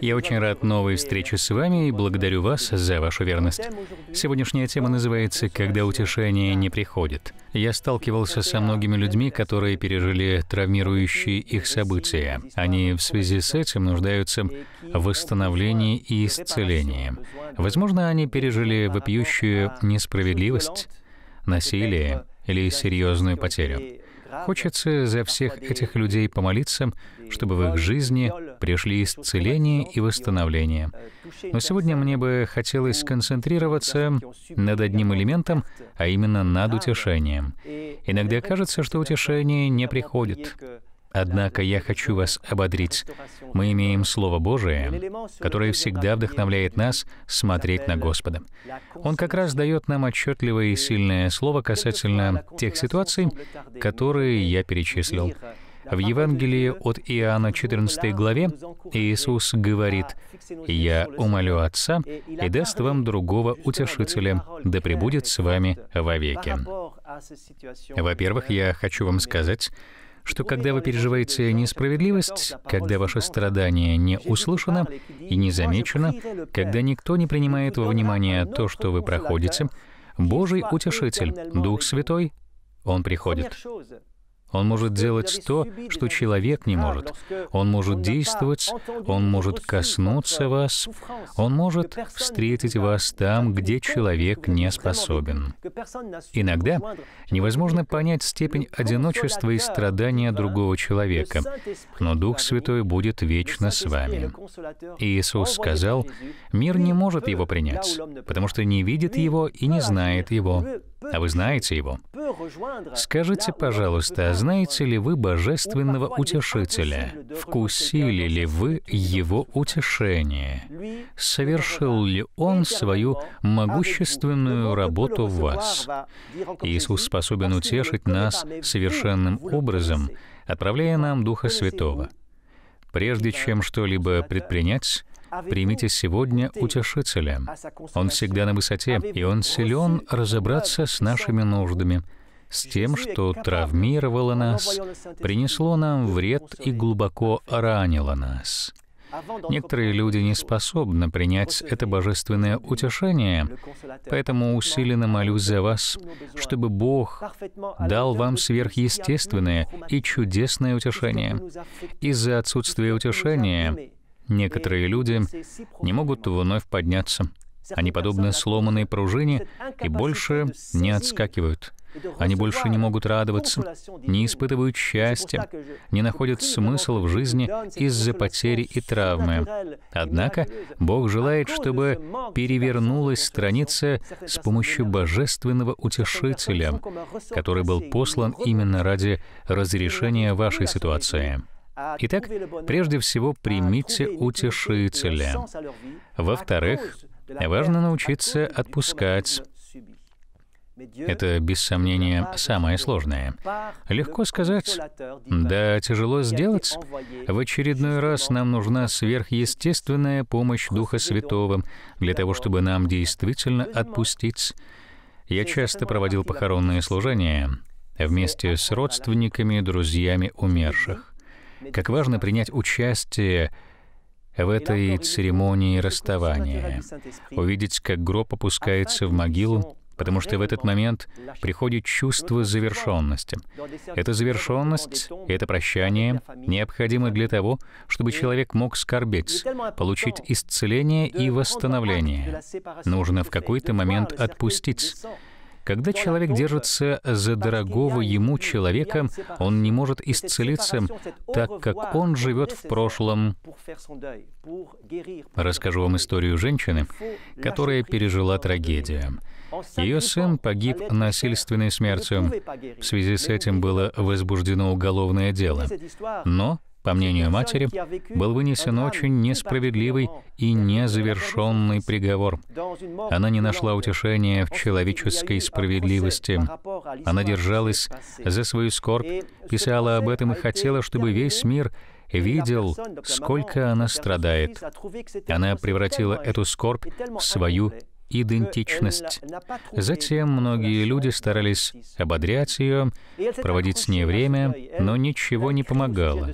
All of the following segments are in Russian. Я очень рад новой встрече с вами и благодарю вас за вашу верность. Сегодняшняя тема называется «Когда утешение не приходит». Я сталкивался со многими людьми, которые пережили травмирующие их события. Они в связи с этим нуждаются в восстановлении и исцелении. Возможно, они пережили вопиющую несправедливость, насилие или серьезную потерю. Хочется за всех этих людей помолиться, чтобы в их жизни пришли исцеление и восстановление. Но сегодня мне бы хотелось сконцентрироваться над одним элементом, а именно над утешением. Иногда кажется, что утешение не приходит. Однако я хочу вас ободрить. Мы имеем Слово Божие, которое всегда вдохновляет нас смотреть на Господа. Он как раз дает нам отчетливое и сильное слово касательно тех ситуаций, которые я перечислил. В Евангелии от Иоанна 14 главе Иисус говорит: «Я умолю Отца, и даст вам другого утешителя, да пребудет с вами вовеки». Во-первых, я хочу вам сказать, что когда вы переживаете несправедливость, когда ваше страдание не услышано и не замечено, когда никто не принимает во внимание то, что вы проходите, Божий Утешитель, Дух Святой, Он приходит. Он может делать то, что человек не может. Он может действовать, Он может коснуться вас, Он может встретить вас там, где человек не способен. Иногда невозможно понять степень одиночества и страдания другого человека, но Дух Святой будет вечно с вами. Иисус сказал: «Мир не может его принять, потому что не видит его и не знает его». А вы знаете его? Скажите, пожалуйста, знаете ли вы Божественного Утешителя? Вкусили ли вы Его утешение? Совершил ли Он свою могущественную работу в вас? Иисус способен утешить нас совершенным образом, отправляя нам Духа Святого. Прежде чем что-либо предпринять, примите сегодня Утешителя. Он всегда на высоте, и Он силен разобраться с нашими нуждами, с тем, что травмировало нас, принесло нам вред и глубоко ранило нас. Некоторые люди не способны принять это божественное утешение, поэтому усиленно молюсь за вас, чтобы Бог дал вам сверхъестественное и чудесное утешение. Из-за отсутствия утешения некоторые люди не могут вновь подняться. Они подобны сломанной пружине и больше не отскакивают. Они больше не могут радоваться, не испытывают счастья, не находят смысл в жизни из-за потери и травмы. Однако Бог желает, чтобы перевернулась страница с помощью Божественного Утешителя, который был послан именно ради разрешения вашей ситуации. Итак, прежде всего, примите утешителя. Во-вторых, важно научиться отпускать. Это, без сомнения, самое сложное. Легко сказать, да тяжело сделать. В очередной раз нам нужна сверхъестественная помощь Духа Святого для того, чтобы нам действительно отпустить. Я часто проводил похоронные служения вместе с родственниками и друзьями умерших. Как важно принять участие в этой церемонии расставания, увидеть, как гроб опускается в могилу, потому что в этот момент приходит чувство завершенности. Эта завершенность, это прощание необходимо для того, чтобы человек мог скорбеть, получить исцеление и восстановление. Нужно в какой-то момент отпустить. Когда человек держится за дорогого ему человека, он не может исцелиться, так как он живет в прошлом. Расскажу вам историю женщины, которая пережила трагедию. Ее сын погиб насильственной смертью. В связи с этим было возбуждено уголовное дело. Но, по мнению матери, был вынесен очень несправедливый и незавершенный приговор. Она не нашла утешения в человеческой справедливости. Она держалась за свою скорбь, писала об этом и хотела, чтобы весь мир видел, сколько она страдает. Она превратила эту скорбь в свою идентичность. Затем многие люди старались ободрять ее, проводить с ней время, но ничего не помогало.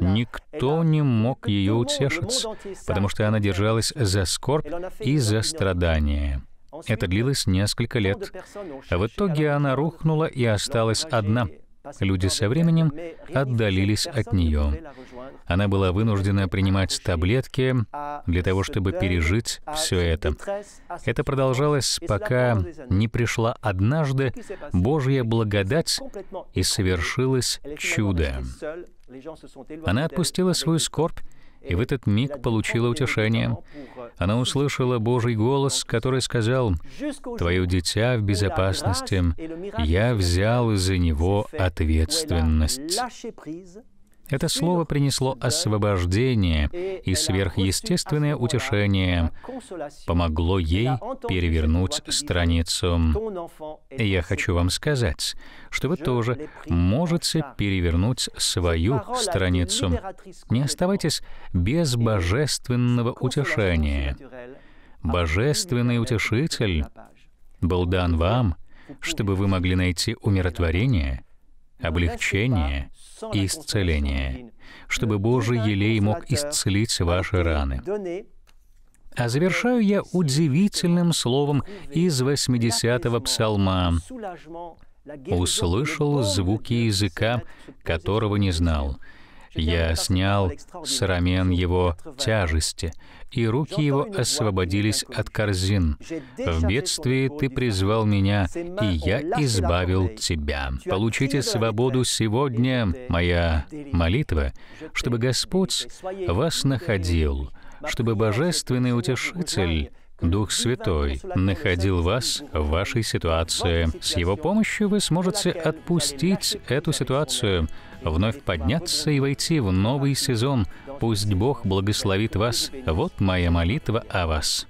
Никто не мог ее утешить, потому что она держалась за скорбь и за страдания. Это длилось несколько лет. В итоге она рухнула и осталась одна. Люди со временем отдалились от нее. Она была вынуждена принимать таблетки для того, чтобы пережить все это. Это продолжалось, пока не пришла однажды Божья благодать и совершилось чудо. Она отпустила свою скорбь, и в этот миг получила утешение. Она услышала Божий голос, который сказал: «Твое дитя в безопасности, я взял за него ответственность». Это слово принесло освобождение и сверхъестественное утешение, помогло ей перевернуть страницу. И я хочу вам сказать, что вы тоже можете перевернуть свою страницу. Не оставайтесь без божественного утешения. Божественный утешитель был дан вам, чтобы вы могли найти умиротворение, облегчение и исцеление, чтобы Божий елей мог исцелить ваши раны. А завершаю я удивительным словом из 80-го псалма: «Услышал звуки языка, которого не знал. Я снял с рамен его тяжести, и руки его освободились от корзин. В бедствии ты призвал меня, и я избавил тебя». Получите свободу сегодня, моя молитва, чтобы Господь вас находил, чтобы Божественный Утешитель, Дух Святой, находил вас в вашей ситуации. С Его помощью вы сможете отпустить эту ситуацию, вновь подняться и войти в новый сезон. Пусть Бог благословит вас. Вот моя молитва о вас.